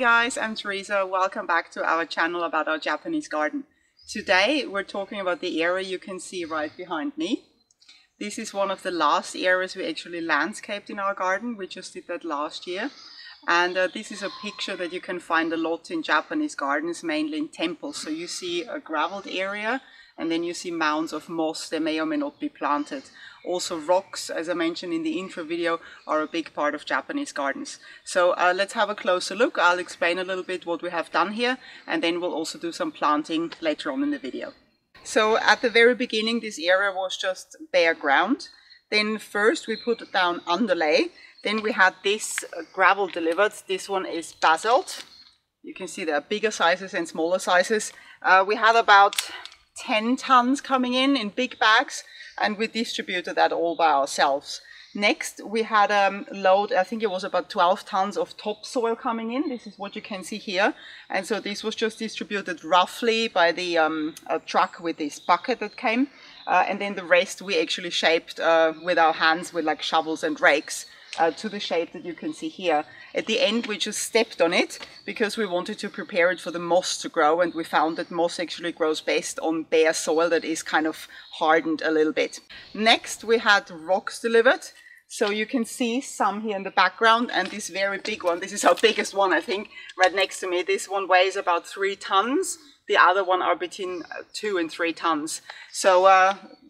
guys, I'm Teresa. Welcome back to our channel about our Japanese garden. Today we're talking about the area you can see right behind me. This is one of the last areas we actually landscaped in our garden. We just did that last year. And this is a picture that you can find a lot in Japanese gardens, mainly in temples. So you see a graveled area and then you see mounds of moss. They may or may not be planted. Also rocks, as I mentioned in the intro video, are a big part of Japanese gardens. So let's have a closer look. I'll explain a little bit what we have done here, and then we'll also do some planting later on in the video. So at the very beginning, this area was just bare ground. Then first we put down underlay. Then we had this gravel delivered. This one is basalt. You can see there are bigger sizes and smaller sizes. We had about 10 tons coming in big bags, and we distributed that all by ourselves. Next, we had a load, I think it was about 12 tons of topsoil coming in. This is what you can see here. And so this was just distributed roughly by the truck with this bucket that came. And then the rest we actually shaped with our hands with like shovels and rakes to the shape that you can see here. At the end, we just stepped on it because we wanted to prepare it for the moss to grow, and we found that moss actually grows best on bare soil that is kind of hardened a little bit. Next, we had rocks delivered. So you can see some here in the background, and this very big one, this is our biggest one, I think, right next to me. This one weighs about 3 tons. The other one are between 2 and 3 tons. So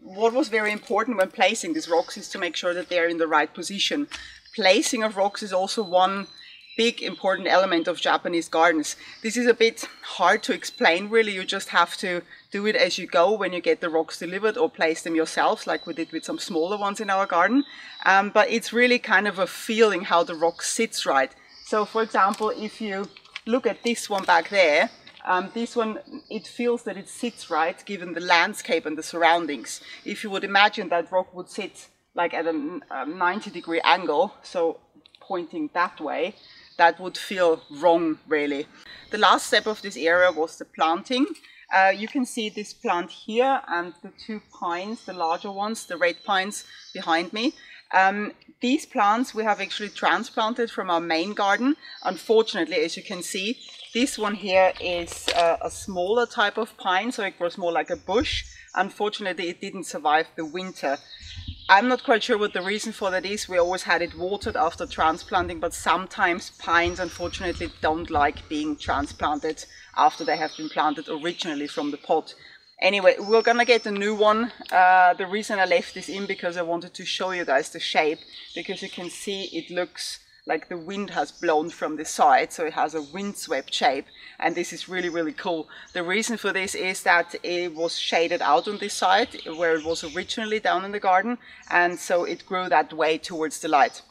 what was very important when placing these rocks is to make sure that they're in the right position. Placing of rocks is also one big important element of Japanese gardens. This is a bit hard to explain really, you just have to do it as you go when you get the rocks delivered or place them yourselves, like we did with some smaller ones in our garden. But it's really kind of a feeling how the rock sits right. So for example, if you look at this one back there, this one, it feels that it sits right given the landscape and the surroundings. If you would imagine that rock would sit like at a 90-degree angle, so pointing that way, that would feel wrong really. The last step of this area was the planting. You can see this plant here and the 2 pines, the larger ones, the red pines behind me. These plants we have actually transplanted from our main garden. Unfortunately, as you can see, this one here is a smaller type of pine, so it grows more like a bush. Unfortunately, it didn't survive the winter. I'm not quite sure what the reason for that is. We always had it watered after transplanting, but sometimes pines unfortunately don't like being transplanted after they have been planted originally from the pot. Anyway, we're gonna get a new one. The reason I left this in because I wanted to show you guys the shape, because you can see it looks like the wind has blown from the side, so it has a windswept shape, and this is really, really cool. The reason for this is that it was shaded out on this side where it was originally down in the garden, and so it grew that way towards the light.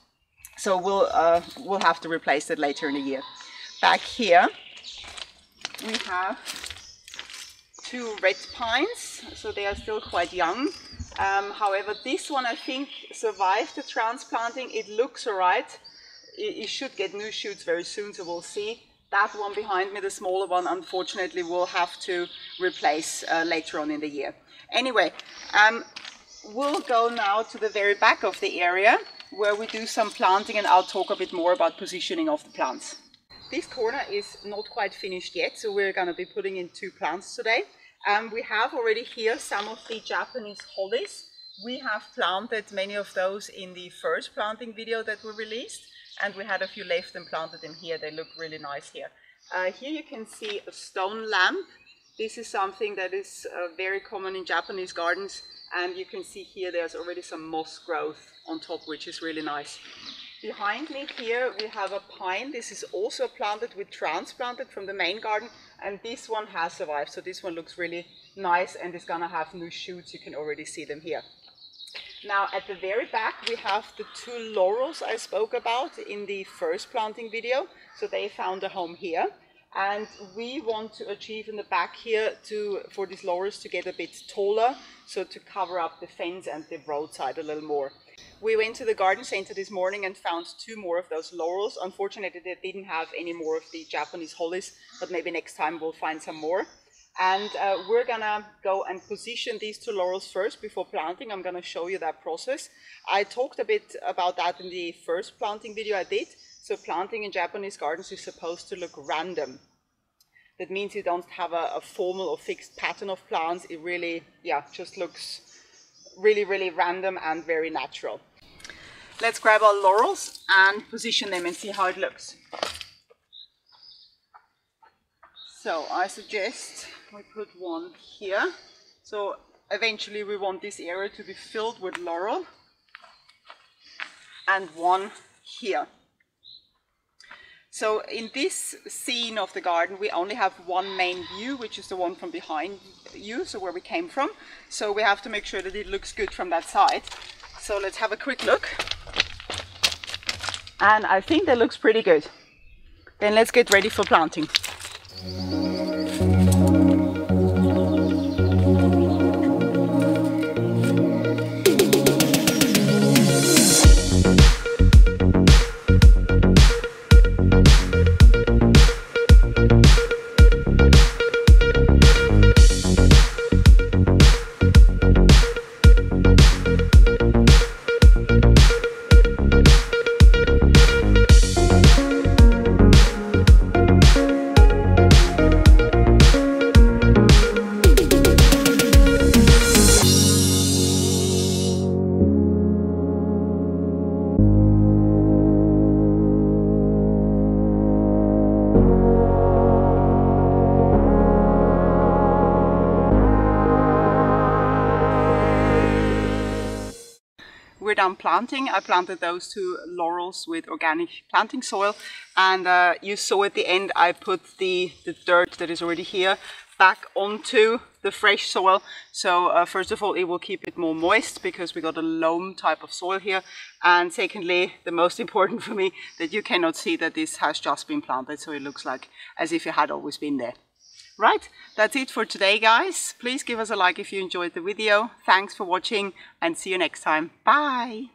So we'll have to replace that later in the year. Back here we have 2 red pines, so they are still quite young. However, this one I think survived the transplanting. It looks alright. It should get new shoots very soon, so we'll see. That one behind me, the smaller one, unfortunately we'll have to replace later on in the year. Anyway, we'll go now to the very back of the area where we do some planting, and I'll talk a bit more about positioning of the plants. This corner is not quite finished yet, so we're going to be putting in 2 plants today. We have already here some of the Japanese hollies. We have planted many of those in the first planting video that we released, and we had a few left and planted them here. They look really nice here. Here you can see a stone lamp. This is something that is very common in Japanese gardens, and you can see here there's already some moss growth on top, which is really nice. Behind me here we have a pine. This is also planted with transplanted from the main garden, and this one has survived, so this one looks really nice and is gonna have new shoots. You can already see them here. Now at the very back we have the 2 laurels I spoke about in the first planting video, so they found a home here, and we want to achieve in the back here for these laurels to get a bit taller, so to cover up the fence and the roadside a little more. We went to the garden center this morning and found 2 more of those laurels. Unfortunately, they didn't have any more of the Japanese hollies, but maybe next time we'll find some more. And we're gonna go and position these 2 laurels first before planting. I'm gonna show you that process. I talked a bit about that in the first planting video I did. So planting in Japanese gardens is supposed to look random. That means you don't have a formal or fixed pattern of plants. It really, just looks really, really random and very natural. Let's grab our laurels and position them and see how it looks. So I suggest we put one here. So eventually we want this area to be filled with laurel, and one here. So in this scene of the garden, we only have one main view, which is the one from behind you, so where we came from. So we have to make sure that it looks good from that side. So let's have a quick look. And I think that looks pretty good. Then let's get ready for planting. We're done planting. I planted those two laurels with organic planting soil, and you saw at the end I put the dirt that is already here back onto the fresh soil. So first of all, it will keep it more moist because we got a loam type of soil here, and secondly, the most important for me, that you cannot see that this has just been planted, so it looks like as if it had always been there. Right, that's it for today, guys. Please give us a like if you enjoyed the video. Thanks for watching and see you next time. Bye.